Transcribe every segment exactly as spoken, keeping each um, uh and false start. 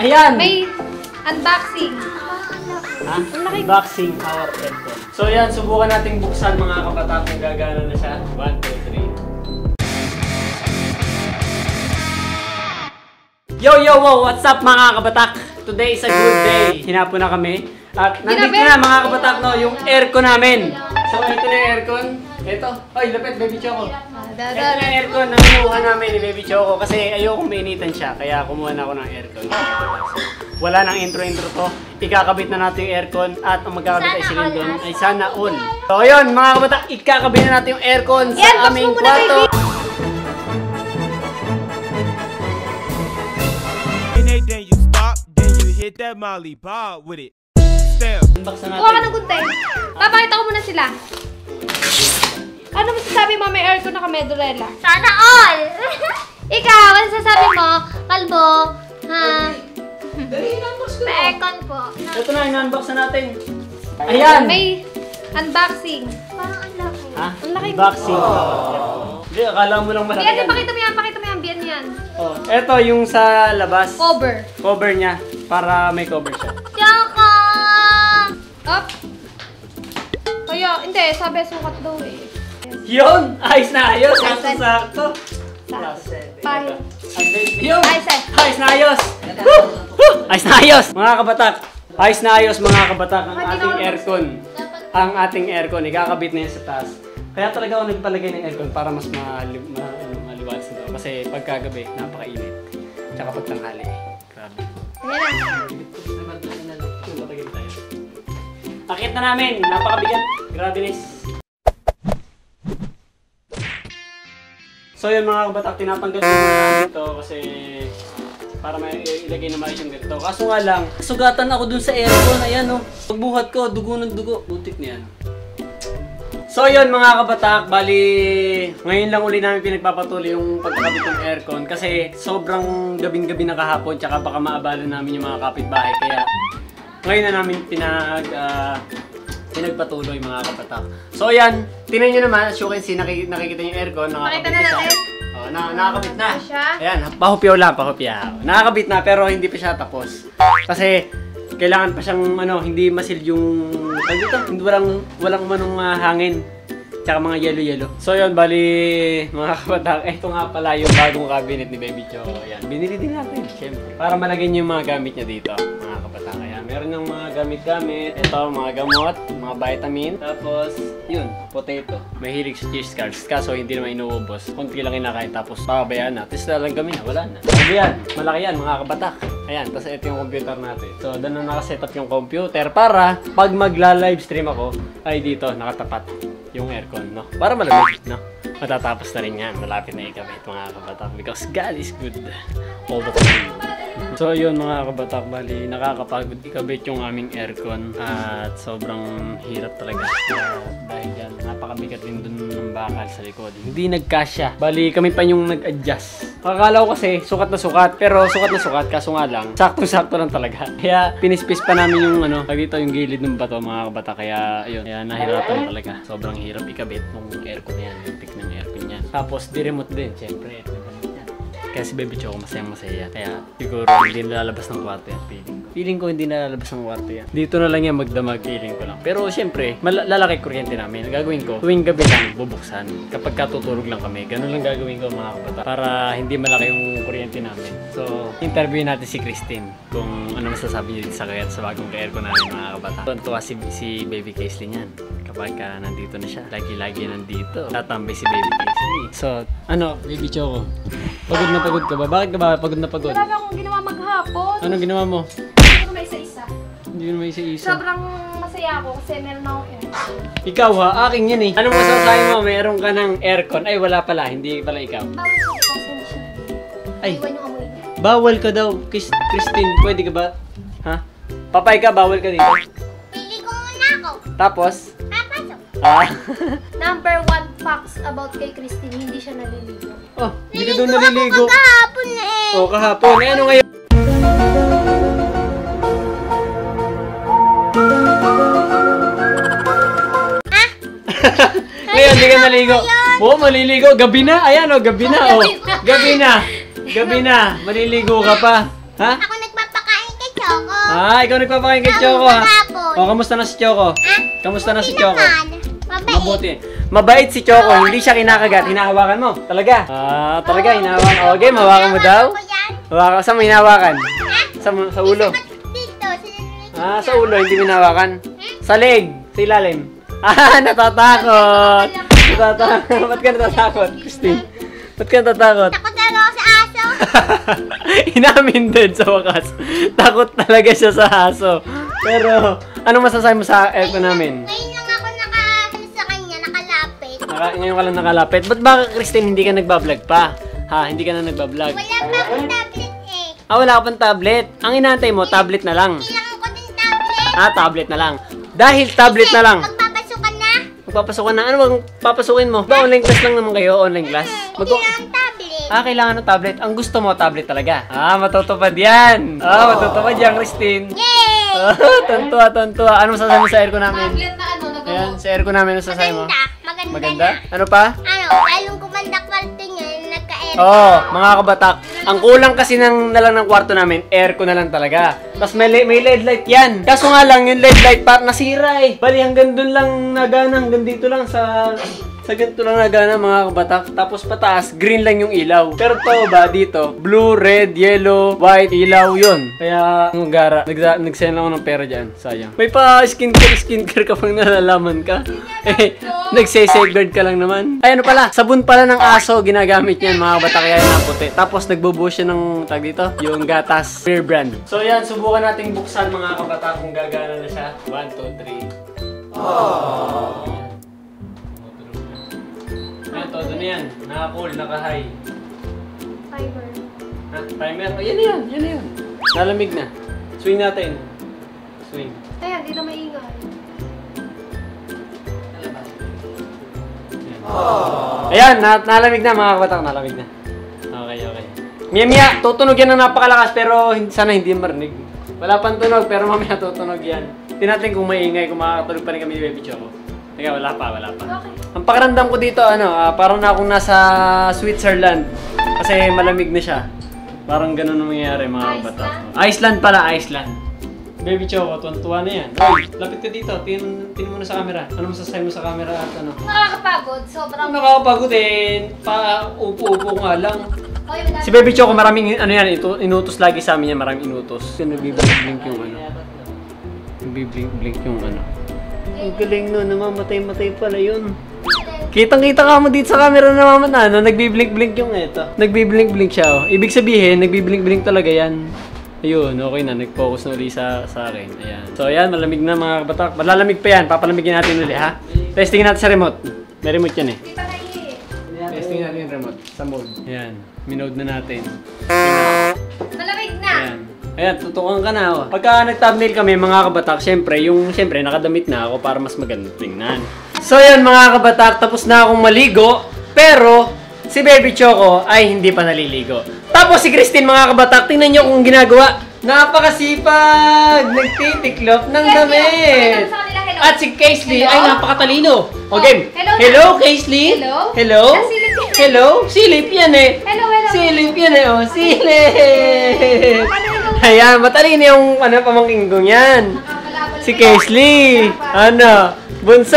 Ayan! May unboxing. Ah, unboxing our laptop. So yan, subukan nating buksan mga kabatak kung gagana na siya. one, two, three. Yo, yo, wow! What's up mga kabatak? Today is a good day. Hinapon na kami. At nandito na mga kabatak no, yung aircon namin. So ito na yung aircon. Ito. Ay, lapit, baby choco. Ito na yung aircon na kumuha namin ni baby choco kasi ayokong mainitan siya. Kaya kumuha na ako ng aircon. Wala nang intro-intro to. Ikakabit na natin yung aircon at ang magkakabit ay sila doon ay sana on. So ayun mga kabatak, ikakabit na natin yung aircon sa aming kwarto. Then you stop, then you hit that molly ball with it. Step. Kuha ka ng gunting. Papakita ko muna sila. Ano masasabi mo? May aircon na kamedurela. Sana all! Ikaw, ano sasabi mo? Kalbo, ha? May aircon po. Ito na, in-unbox na natin. Ayan! May unboxing. Parang unlocking. Ha? Unlocking. Unboxing. Hindi, akala mo lang malaki. Biyan, pakita mo yan, pakita mo yan, biyan yan. Oh, ito yung sa labas. Cover. Cover niya. Para may cover siya. Choco! Up! Kaya, hindi, sabi sukat daw eh. Yun! Ayos na ayos! Sakto-sakto! Pahit! Yun! Ayos na ayos! Ayos na ayos! Mga kabatak! Ayos na ayos mga kabatak ang ating aircon. Ang ating aircon. Ikakabit na yan sa taas. Kaya talaga ako nagpalagay ng aircon para mas maliwanag na ito. Kasi pagkagabi, napakainit. Tsaka pagtanghali. Grabe. Akit na namin! Napakabigat! Grabe nis! So yun mga kabatak, tinatanggal ko na dito kasi para may ilagay na maayos yung ganito. Kaso nga lang, sugatan ako dun sa aircon. Ayan o. Oh. Pagbuhat ko, dugo ng dugo. Butik na yan. So yun mga kabatak, bali ngayon lang uli namin pinagpapatuloy yung pagkakabit ng aircon. Kasi sobrang gabing-gabi na kahapon tsaka baka maabala namin yung mga kapitbahay. Kaya ngayon na namin pinag... Uh, pinagpatuloy mga kabatak. So ayan, tingnan niyo naman, as you can see, nakik nakikita niyo yung aircon, nakakabit na siya. Oh, na nakakabit na. Ayan, pahopyaw lang, pahopyaw. Nakakabit na pero hindi pa siya tapos. Kasi kailangan pa siyang ano, hindi masil yung dito, hindi walang walang manong uh, hangin. Tsaka mga yelo-yelo. So yun, bali mga kabatak, eto nga pala yung bagong cabinet ni Baby Choco. Ayan, binili din natin, syempre. Para malagay niyo yung mga gamit niya dito, mga kabatak. Ayan, meron ng mga gamit-gamit. Ito, mga gamot, mga vitamin. Tapos, yun, potato. Mahilig sa cheese curds, kaso hindi naman inuubos. Kunti lang kinakain, tapos papabayaan na. Tapos lalang kami na, wala na. Ayan, malaki yan, mga kabatak. Ayan, tapos ito yung computer natin. So, doon na nakaset up yung computer para pag magla-livestream ako, ay dito, nakatapat yung aircon, no? Para malamig, no? Matatapos na rin yan. Malapit na ikabit, mga kabatak. Because God is good all the time. So, yun, mga kabatak. Bali, nakakapagod ikabit yung aming aircon. At sobrang hirap talaga. Uh, dahil yan, napakabigat rin dun ng bakal sa likod. Hindi nagkasya. Bali, kami pa yung nag-adjust. Akala ko kasi, sukat na sukat. Pero sukat na sukat, kaso nga lang, sakto-sakto lang talaga. Kaya, pinispis pa namin yung, ano, dito yung gilid ng bato, mga kabatak. Kaya, ayun, kaya nahirapan talaga. Sobrang hirap ikabit ng aircon yan, yung pick ng aircon yan. Tapos di-remote din, syempre. Kaya si Baby Choco masaya-masaya. Kaya siguro hindi nalalabas ng kwarto yan, feeling ko. Feeling ko hindi nalalabas ng kwarto yan. Dito na lang yan magdamag, feeling ko lang. Pero syempre, lalaki kuryente namin. Ang gagawin ko, tuwing gabi lang bubuksan. Kapag katutulog lang kami, ganun lang gagawin ko mga kabatak. Para hindi malaki yung kuryente namin. So, interview natin si Christine kung ano masasabi niya din sa kaya sa bagong aircon namin mga kabatak. Tuntua si, si Baby Kaislyn yan. Kapag ka nandito na siya, lagi-lagi nandito. Tatambay si Baby Kaislyn. So, ano, Baby Choco? Pagod na pagod ka ba? Bakit ka ba pagod na pagod? Marami akong ginawa maghapon. Anong ginawa mo? Hindi ko may isa-isa. Hindi ko may isa-isa. Sobrang masaya ako kasi meron akong aircon. Ikaw ha? Aking yan eh. Anong masasabi mo? Meron ka ng aircon. Ay wala pala. Hindi pala ikaw. Bawal siya. Ay. Bawal ka daw. Christine, pwede ka ba? Ha? Papay ka? Bawal ka dito? Pili ko muna ako. Tapos? Papasok. Ah? Number one facts about kay Christine. Hindi siya naliligo. Oh, hindi ka doon naliligo. Kahapon na eh. Oh, kahapon. Eh, ano ngayon? Ah? Ngayon, hindi ka naliligo. Oo, oh, maliligo. Gabi na. Ayan, oh, gabi na. Oh. Gabi na. Gabi na. Maliligo ka pa. Ha? Ako nagpapakain Ah, ikaw nagpapakain kay Choco, ha? O, kamusta na si Choco? Kamusta na si Choco? Mabuti. Mabait si Choco. Hindi siya kinakagat. Hinahawakan mo. Talaga? Ah, talaga. Hinahawakan. Okay, mahawakan mo daw. Hawakan. Saan mo hinahawakan? Sa ulo. Ah, sa ulo. Hindi mo hinahawakan. Sa leg. Sa ilalim. Ah, natatakot. Natatakot. Ba't ka natatakot, Christine? Ba't ka natatakot? Takot na ako sa aso. Inamin din sa wakas. Takot talaga siya sa aso. Pero, anong masasabi mo sa elko namin? Ngayon ka lang nakalapit. Ba't ba, Christine, hindi ka nagbablog pa? Ha? Hindi ka na nagbablog? Wala pa akong tablet eh. Ah, wala ka pang tablet? Ang inaantay mo, tablet na lang? Kailangan ko din tablet. Ah, tablet na lang. Dahil tablet na lang. Magpapasukan na? Magpapasukan na? Ano bang papasukin mo? Ba, online class lang naman kayo? Online class? Kailangan tablet. Ah, kailangan ng tablet. Ang gusto mo, tablet talaga. Ah, matutupad yan. Ah, matutupad yan, Christine. Yay! Oh, tontuwa, tontuwa. Ano masasabi mo sa aircon namin? Tablet na ano? Ayan, sa aircon namin, ano masasabi mo? Maganda? Ano pa? Ano, ayong kumanda kwarto nyo, nagka-aircon. Oo, mga kabatak. Ang kulang kasi ng, na lang ng kwarto namin, aircon na lang talaga. Tapos may, may LED light yan. Kaso nga lang, yung LED light parang nasira eh. Bali, hanggang doon lang nagana, hanggang dito lang sa... Sa ganito lang nagana, mga kabatak. Tapos pataas, green lang yung ilaw. Pero to ba dito? Blue, red, yellow, white, ilaw yun. Kaya, ang gara, nagsend lang ako ng pera dyan. Sayang. May pa skincare, skincare ka pang nalalaman ka. Eh, nagse-safeguard ka lang naman. Ay, ano pala? Sabon pala ng aso, ginagamit niyan, mga kabatak. Kaya yung puti. Tapos, nagbubush siya ng tag dito. Yung gatas, beer brand. So, yan. Subukan nating buksan, mga kabatak, kung gagana na siya. One, two, three. Aww. Ito, doon yan. Naka-cool, naka-high. Timer. Ha? Timer? O, yan na yan. Yan na yan. Nalamig na. Swing natin. Swing. Ayan, dito maingay. Ayan. Ayan, nalamig na mga kabatak. Nalamig na. Okay, okay. Mia, Mia, tutunog yan na napakalakas pero sana hindi marinig. Wala pang tunog pero mamaya tutunog yan. Tinatin kung maingay, kung makakatulog pa rin kami ni Baby Choco. Teka, wala pa, wala pa. Okay. Ang pakiramdam ko dito, ano, uh, parang na akong nasa Switzerland. Kasi malamig na siya. Parang ganun ang mangyayari, mga kabatak. Iceland pala, Iceland. Baby Choco, tuwan-tuwa na yan. Ay, lapit ka dito, tingin mo na sa camera. Ano masasabi mo sa camera at ano? Nakakapagod, sobrang... Nakakapagod eh, pa-upo-upo nga lang. Si Baby Choco, maraming, ano yan, ito, inutos lagi sa amin yan, maraming inutos. Nagbiblink-blink yung ano. Nagbiblink-blink yung ano. Ang galing nun, namamatay-matay pala yun. Kitang-kita ka mo dito sa camera na mamatay, no? Nagbiblink-blink yung ito. Nagbiblink-blink siya, oh. Ibig sabihin, nagbiblink-blink talaga yan. Ayun, okay na. Nag-focus na uli sa, sa akin. Ayan. So, ayan, malamig na mga kabatak. Malalamig pa yan. Papalamigin natin uli, ha? Testingin natin sa remote. May remote yan, eh. Testingin natin yung remote. Sa mode. Ayan. Minode na natin. Malamig na! Ayan. Ayan, tutukan ka na, oh. Pagka nag-thumbnail kami, mga kabatak, syempre, yung, syempre, nakadamit na ako para mas maganda tingnan. So, ayan, mga kabatak, tapos na akong maligo, pero, si Baby Choco ay hindi pa naliligo. Tapos, si Christine, mga kabatak, tingnan nyo kung ginagawa. Napakasipag! Nagtitiklop ng damit! At si Kaisley ay napakatalino. O, game. Hello, Kaisley. Hello? Hello? Hello? Silip yan, eh. Hello, hello. Silip yan, eh, oh. Silip! Ayan, matalino yung ano, pamangking kong yan. Si Kaisley. Ano? Bunso.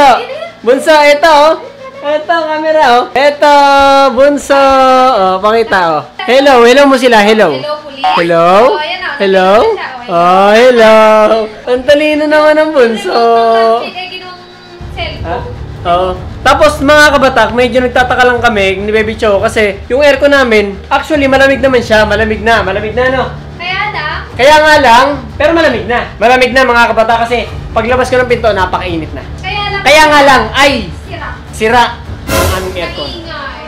Bunso, ito oh. Ito, camera oh. Ito, bunso. Oh, pakita oh. Hello, hello mo sila. Hello. Hello? Hello? Oh, hello. Ang talino naman ng bunso. Oh. Tapos mga kabatak, medyo nagtataka lang kami ni Baby Choco kasi yung aircon namin, actually malamig naman siya. Malamig na. Malamig na, no? Kaya nga lang, pero malamig na. Malamig na mga kabata kasi paglabas ko ng pinto, napakainit na. Kaya, lang, Kaya nga lang ay sira. Sira ang aming aircon.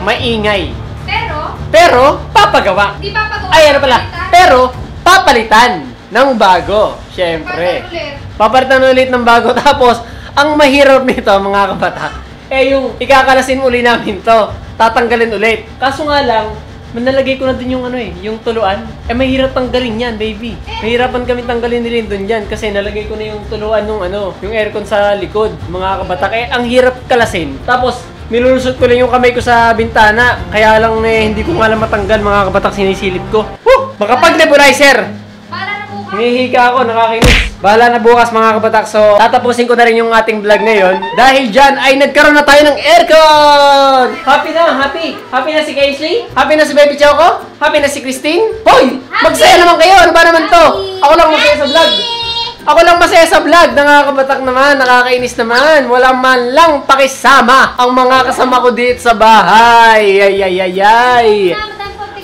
Maingay. Pero, pero papagawa. Di papagawa. Ay, ano pala? Papalitan. Pero papalitan ng bago. Siyempre. Papalitan ulit. Papalitan ulit ng bago. Tapos, ang mahirap nito mga kabata, eh yung ikakalasin uli namin to. Tatanggalin ulit. Kaso nga lang, manalagay ko na din yung ano eh, yung tuluan. Eh, mahirap tanggalin yan, baby. Mahirapan kami tanggalin ni Lindon dyan kasi nalagay ko na yung tuluan nung ano, yung aircon sa likod, mga kabatak. Eh, ang hirap kalasin. Tapos, nilulusot ko lang yung kamay ko sa bintana. Kaya lang eh, hindi ko nga lang matanggal, mga kabatak, sinisilip ko. Woo! Baka pag-nebulizer! Para na po kayo. Hinihiga ako, nakakinis. Bahala na bukas mga kabatak. So, tatapusin ko na rin yung ating vlog ngayon. Dahil dyan ay nagkaroon na tayo ng aircon! Happy na, happy! Happy na si Kaysley? Happy na si Baby Choco? Happy na si Christine? Hoy! Magsaya naman kayo! Ano ba naman to? Ako lang magsaya sa vlog! Ako lang masaya sa vlog, nakakabatak naman, nakakainis naman. Wala man lang pakisama ang mga kasama ko dito sa bahay. Ay, ay, ay, ay.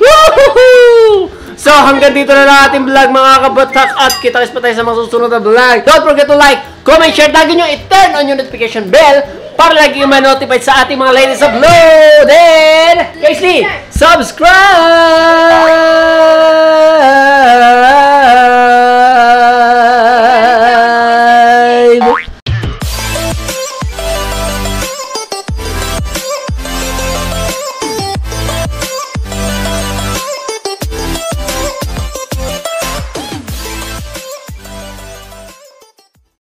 Woohoo! So, hanggang dito na lang ating vlog mga kabatak. At kita-kits pa tayo sa mga susunod na vlog. Don't forget to like, comment, share. Lagi nyo i-turn on yung notification bell para lagi yung ma-notified sa ating mga latest upload. And, guys, subscribe!